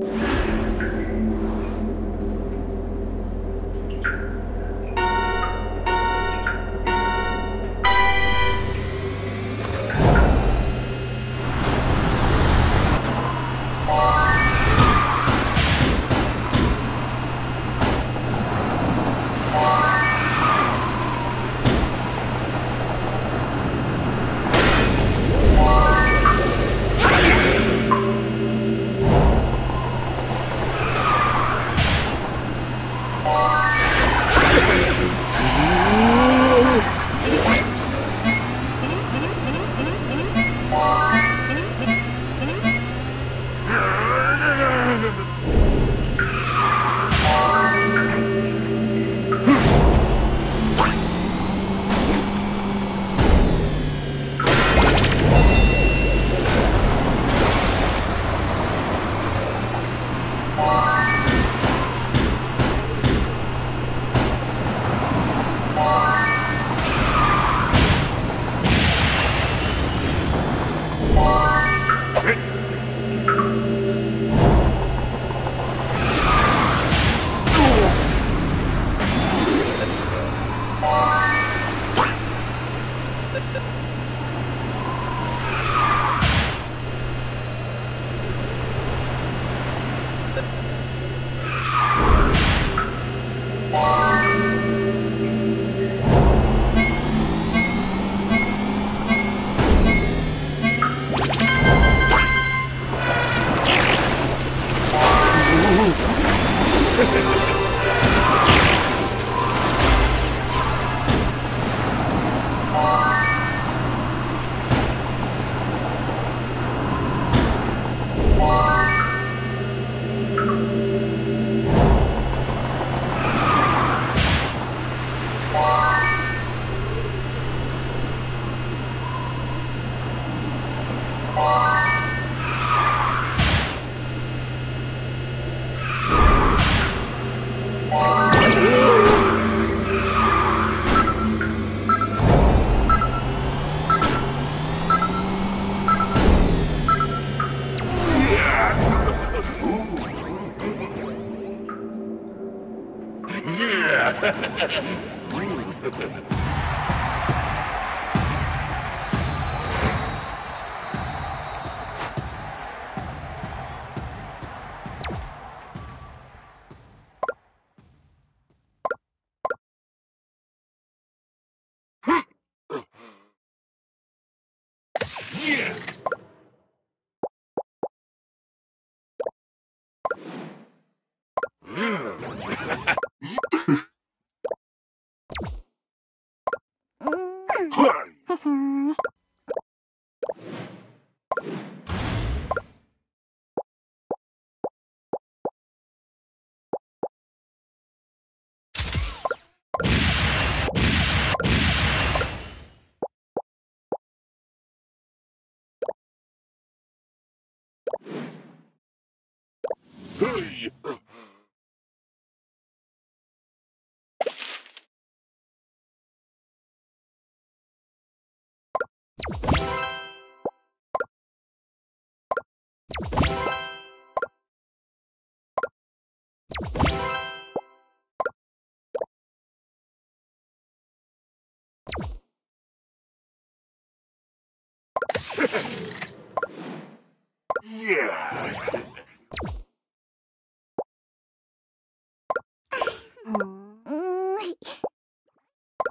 Yeah.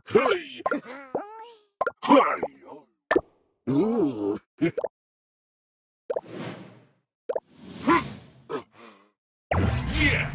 Hey. Hi. Ooh. Yeah.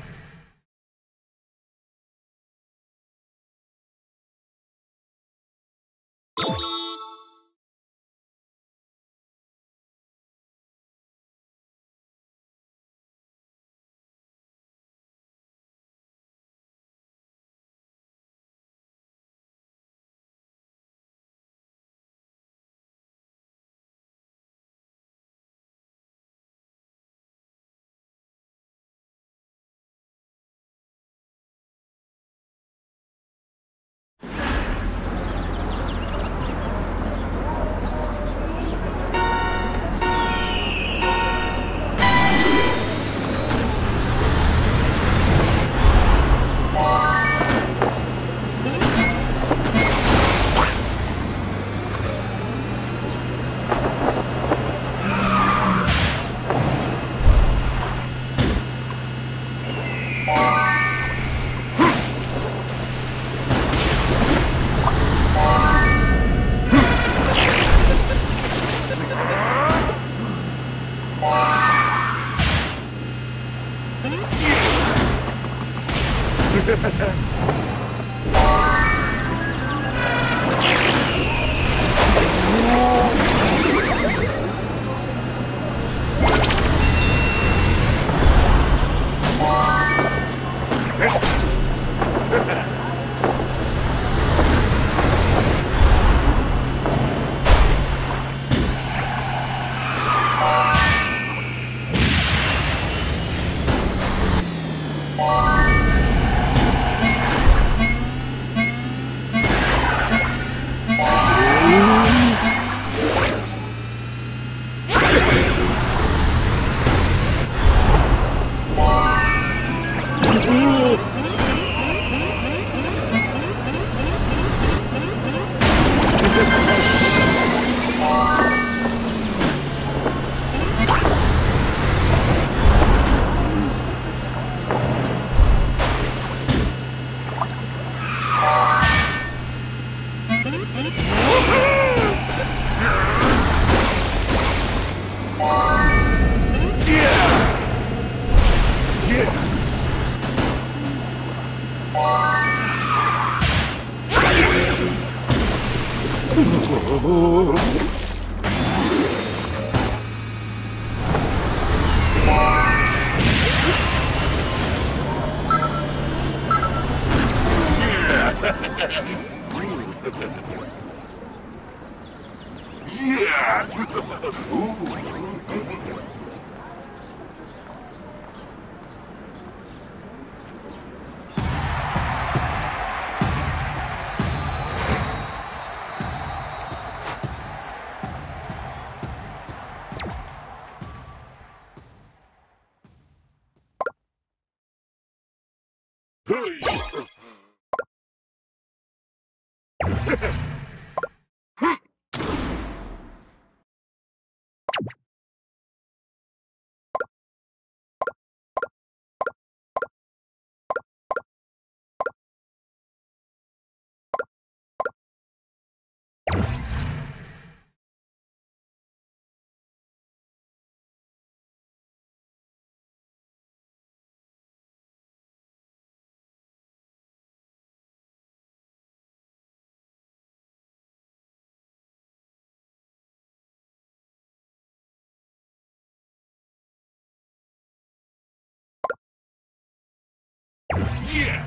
Yeah!